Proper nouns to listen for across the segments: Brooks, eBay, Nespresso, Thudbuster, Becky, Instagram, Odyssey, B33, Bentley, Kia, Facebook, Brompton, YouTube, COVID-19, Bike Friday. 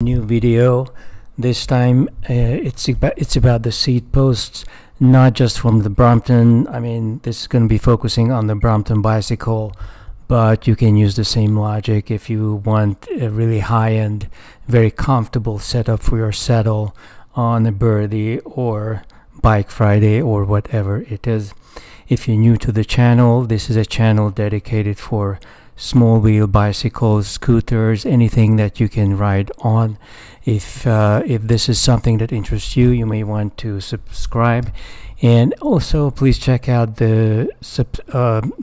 New video. This time it's about the seat posts, not just from the Brompton. I mean, this is going to be focusing on the Brompton bicycle, but you can use the same logic if you want a really high-end, very comfortable setup for your saddle on a Birdie or Bike Friday or whatever it is. If you're new to the channel, this is a channel dedicated for small wheel bicycles, scooters, anything that you can ride on. If this is something that interests you, you may want to subscribe, and also please check out the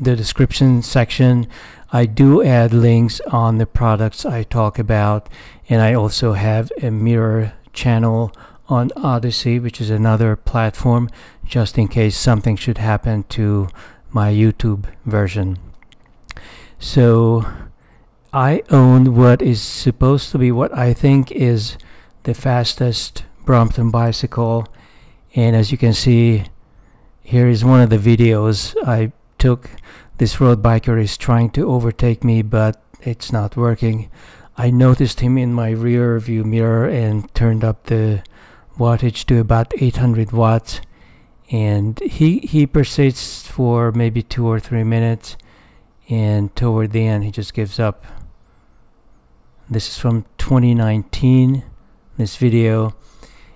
description section. I do add links on the products I talk about, and I also have a mirror channel on Odyssey, which is another platform, just in case something should happen to my YouTube version. So I own what is supposed to be what I think is the fastest Brompton bicycle, and as you can see, here is one of the videos I took. This road biker is trying to overtake me, but it's not working. I noticed him in my rear view mirror and turned up the wattage to about 800 watts, and he persists for maybe 2 or 3 minutes, and toward the end he just gives up. This is from 2019, this video,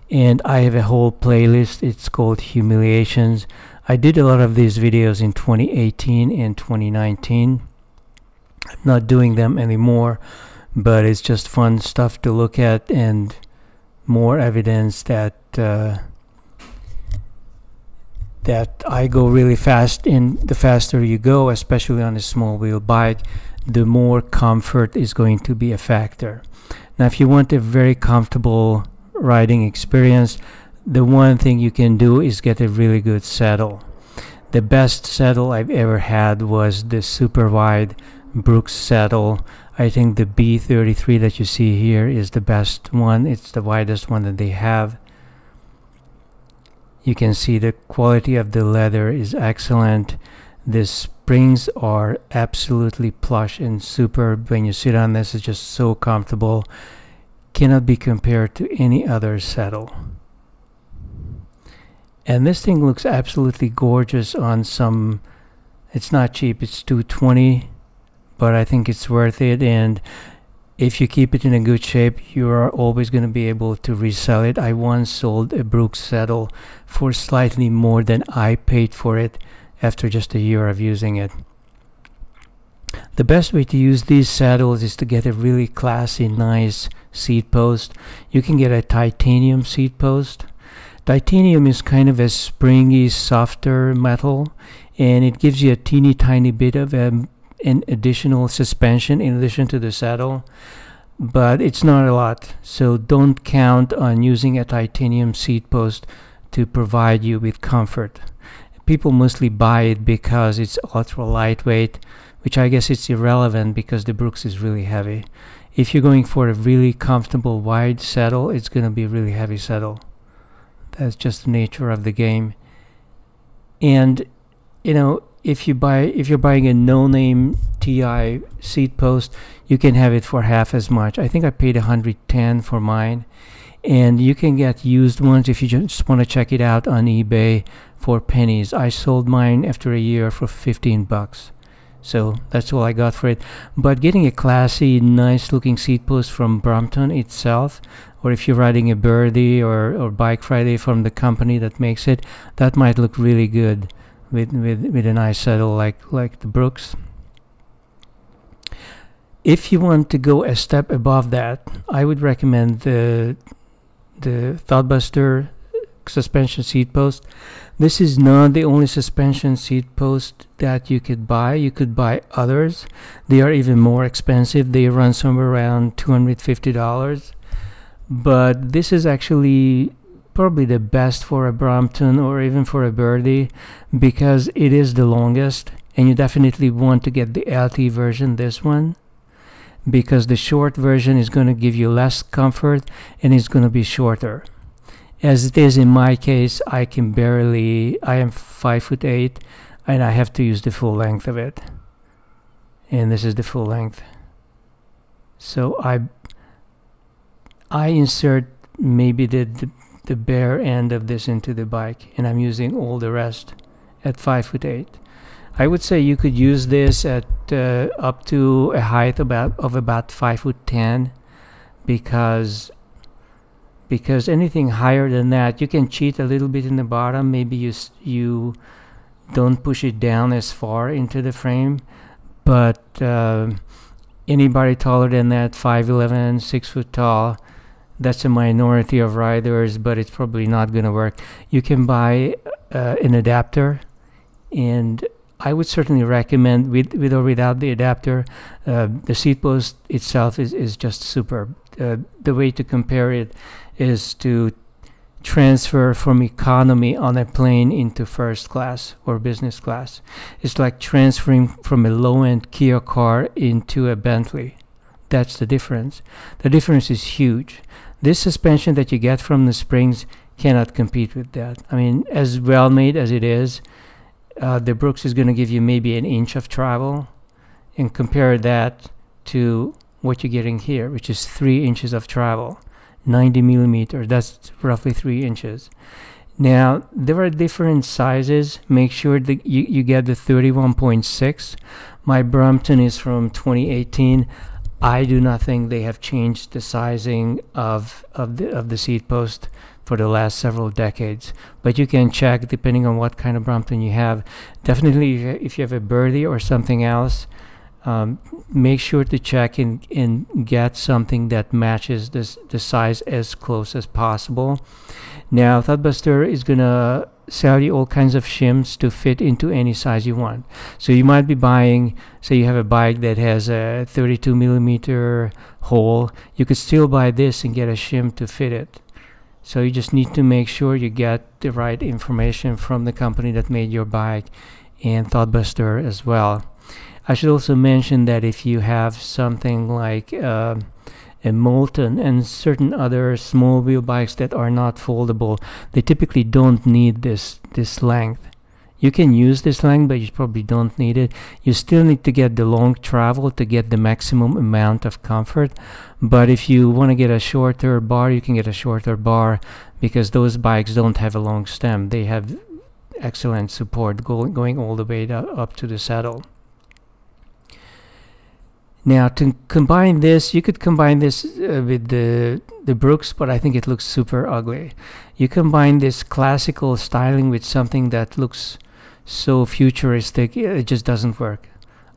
and I have a whole playlist. It's called Humiliations. I did a lot of these videos in 2018 and 2019. I'm not doing them anymore, but it's just fun stuff to look at and more evidence that that I go really fast, and the faster you go, especially on a small wheel bike, the more comfort is going to be a factor. Now, if you want a very comfortable riding experience, the one thing you can do is get a really good saddle. The best saddle I've ever had was the super wide Brooks saddle. I think the B33 that you see here is the best one. It's the widest one that they have. You can see the quality of the leather is excellent. The springs are absolutely plush and superb. When you sit on this, it's just so comfortable. Cannot be compared to any other saddle. And this thing looks absolutely gorgeous on some, it's not cheap, it's $220, but I think it's worth it. And if you keep it in a good shape, you are always going to be able to resell it. I once sold a Brooks saddle for slightly more than I paid for it after just a year of using it. The best way to use these saddles is to get a really classy, nice seat post. You can get a titanium seat post. Titanium is kind of a springy, softer metal, and it gives you a teeny tiny bit of a an additional suspension in addition to the saddle, but it's not a lot, so don't count on using a titanium seat post to provide you with comfort. People mostly buy it because it's ultra lightweight, which I guess it's irrelevant because the Brooks is really heavy. If you're going for a really comfortable wide saddle, it's going to be a really heavy saddle. That's just the nature of the game. And you know, if you're buying a no-name TI seat post, you can have it for half as much. I think I paid $110 for mine, and you can get used ones if you just want to check it out on eBay for pennies. I sold mine after a year for 15 bucks. So that's all I got for it. But getting a classy, nice looking seat post from Brompton itself, or if you're riding a Birdie or Bike Friday from the company that makes it, that might look really good with a nice saddle like the Brooks. If you want to go a step above that, I would recommend the Thudbuster suspension seat post. This is not the only suspension seat post that you could buy. You could buy others. They are even more expensive. They run somewhere around $250, but this is actually probably the best for a Brompton or even for a Birdie because it is the longest, and you definitely want to get the LT version, this one, because the short version is going to give you less comfort and it's going to be shorter. As it is in my case, I can barely, I am 5'8" and I have to use the full length of it, and this is the full length, so I insert maybe the bare end of this into the bike, and I'm using all the rest at 5'8". I would say you could use this at up to a height of about 5'10", because anything higher than that, you can cheat a little bit in the bottom. Maybe you don't push it down as far into the frame, but anybody taller than that, 5'11", 6 foot tall, that's a minority of riders, but it's probably not going to work. You can buy an adapter, and I would certainly recommend, with or without the adapter, the seat post itself is just superb. The way to compare it is to transfer from economy on a plane into first class or business class. It's like transferring from a low-end Kia car into a Bentley. That's the difference. The difference is huge. This suspension that you get from the springs cannot compete with that. I mean, as well made as it is, the Brooks is going to give you maybe an inch of travel, and compare that to what you're getting here, which is 3 inches of travel, 90 millimeters. That's roughly 3 inches. Now there are different sizes. Make sure that you get the 31.6. My Brompton is from 2018. I do not think they have changed the sizing of the seat post for the last several decades, but you can check depending on what kind of Brompton you have. Definitely if you have a birdie or something else, make sure to check and get something that matches the size as close as possible. Now Thudbuster is gonna sell you all kinds of shims to fit into any size you want. So you might be buying, say you have a bike that has a 32 millimeter hole, you could still buy this and get a shim to fit it. So you just need to make sure you get the right information from the company that made your bike, and Thudbuster as well. I should also mention that if you have something like a Molten and certain other small wheel bikes that are not foldable, they typically don't need this length. You can use this length, but you probably don't need it. You still need to get the long travel to get the maximum amount of comfort. But if you want to get a shorter bar, you can get a shorter bar, because those bikes don't have a long stem. They have excellent support going all the way up to the saddle. Now to combine this, you could combine this with the Brooks, but I think it looks super ugly. You combine this classical styling with something that looks so futuristic, it just doesn't work.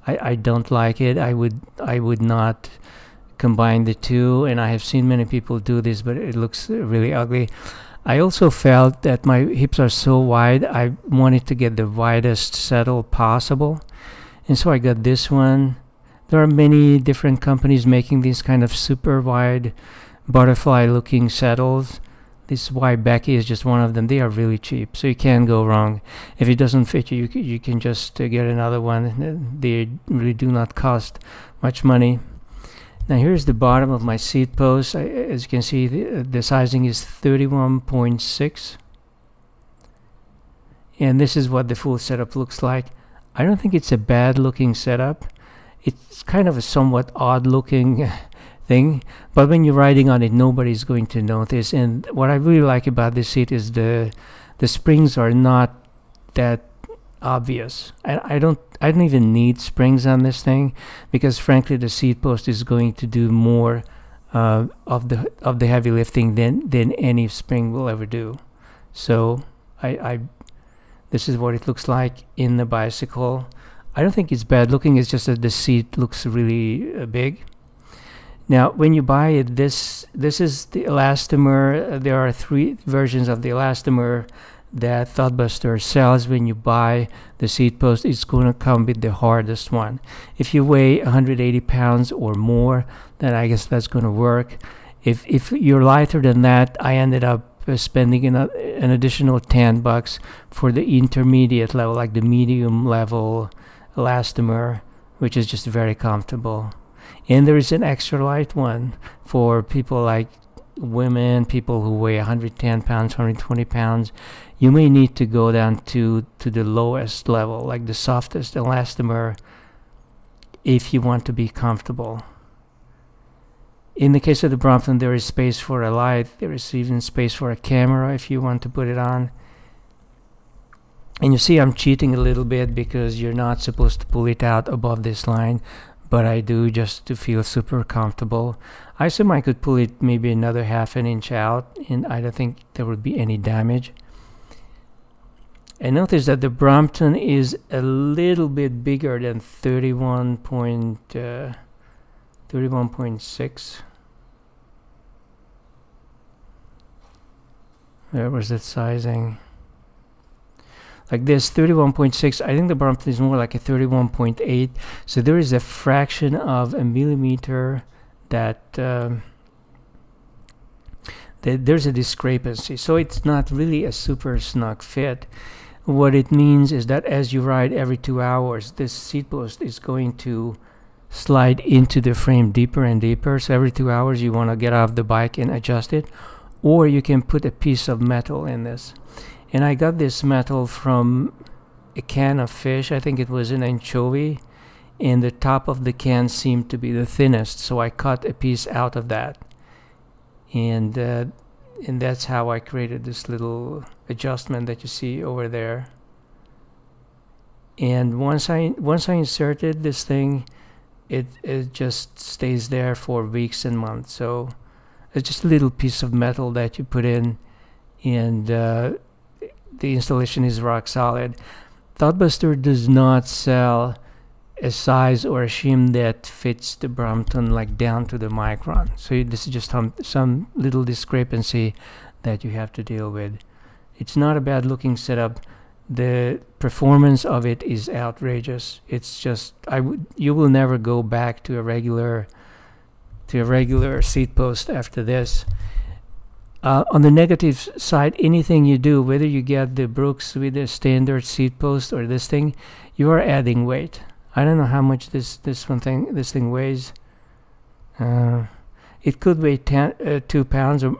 I don't like it. I would not combine the two, and I have seen many people do this, but it looks really ugly. I also felt that my hips are so wide, I wanted to get the widest saddle possible, and so I got this one. There are many different companies making these kind of super wide butterfly looking saddles. This is why Becky is just one of them. They are really cheap, so you can't go wrong. If it doesn't fit you, you can just get another one. They really do not cost much money. Now here's the bottom of my seat post. As you can see, the sizing is 31.6, and this is what the full setup looks like. I don't think it's a bad looking setup. It's kind of a somewhat odd looking thing, but when you're riding on it, nobody's going to notice. And what I really like about this seat is the springs are not that obvious. I don't even need springs on this thing, because frankly the seat post is going to do more of the heavy lifting than any spring will ever do. So this is what it looks like in the bicycle. I don't think it's bad looking, it's just that the seat looks really big. Now when you buy it, this is the elastomer. There are three versions of the elastomer that Thudbuster sells. When you buy the seat post, it's going to come with the hardest one. If you weigh 180 pounds or more, then I guess that's going to work. If you're lighter than that, I ended up spending an additional $10 for the intermediate level, like the medium level elastomer, which is just very comfortable. And there is an extra light one for people like women, people who weigh 110 pounds, 120 pounds. You may need to go down to the lowest level, like the softest elastomer, if you want to be comfortable. In the case of the Brompton, there is space for a light, there is even space for a camera if you want to put it on. And you see I'm cheating a little bit because you're not supposed to pull it out above this line, but I do just to feel super comfortable. I assume I could pull it maybe another ½ inch out and I don't think there would be any damage. And notice that the Brompton is a little bit bigger than 31.6. Where was that sizing? Like this, 31.6. I think the Brompton is more like a 31.8. So there is a fraction of a millimeter that there's a discrepancy. So it's not really a super snug fit. What it means is that as you ride every 2 hours, this seat post is going to slide into the frame deeper and deeper. So every 2 hours you want to get off the bike and adjust it, or you can put a piece of metal in this. And I got this metal from a can of fish. I think it was an anchovy, and the top of the can seemed to be the thinnest, so I cut a piece out of that, and that's how I created this little adjustment that you see over there. And once I inserted this thing, it just stays there for weeks and months. So it's just a little piece of metal that you put in, and the installation is rock solid. Thudbuster does not sell a size or a shim that fits the Brompton like down to the micron. So this is just some little discrepancy that you have to deal with. It's not a bad looking setup. The performance of it is outrageous. It's just you will never go back to a regular seat post after this. On the negative side, anything you do, whether you get the Brooks with the standard seat post or this thing, you are adding weight. I don't know how much this thing weighs. It could weigh 2 pounds or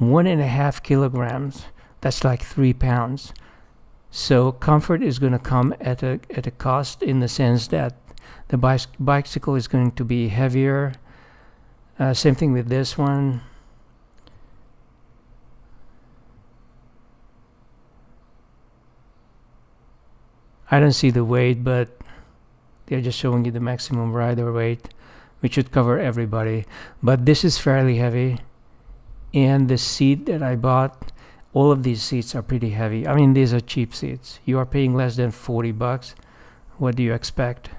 1.5 kilograms. That's like 3 pounds. So comfort is going to come at a cost, in the sense that the bicycle is going to be heavier. Same thing with this one. I don't see the weight, but they're just showing you the maximum rider weight, which should cover everybody. But this is fairly heavy, and the seat that I bought, all of these seats are pretty heavy. I mean, these are cheap seats. You are paying less than 40 bucks. What do you expect?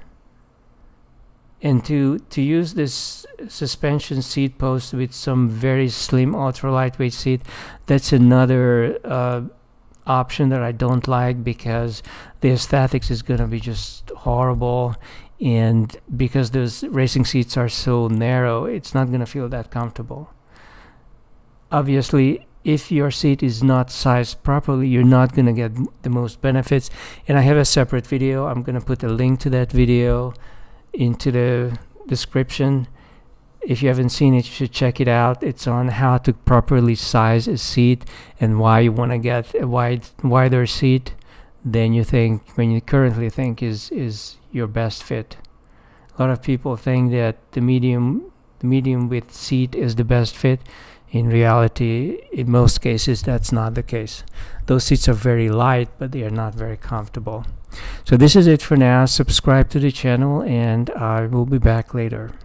And to use this suspension seat post with some very slim ultra lightweight seat, that's another option that I don't like, because the aesthetics is going to be just horrible. And because those racing seats are so narrow, it's not going to feel that comfortable. Obviously, if your seat is not sized properly, you're not going to get the most benefits. And I have a separate video. I'm going to put a link to that video into the description. If you haven't seen it, you should check it out. It's on how to properly size a seat and why you want to get a wider seat than you think, when you currently think is your best fit. A lot of people think that the medium width seat is the best fit. In reality, in most cases, that's not the case. Those seats are very light, but they are not very comfortable. So this is it for now. Subscribe to the channel, and I will be back later.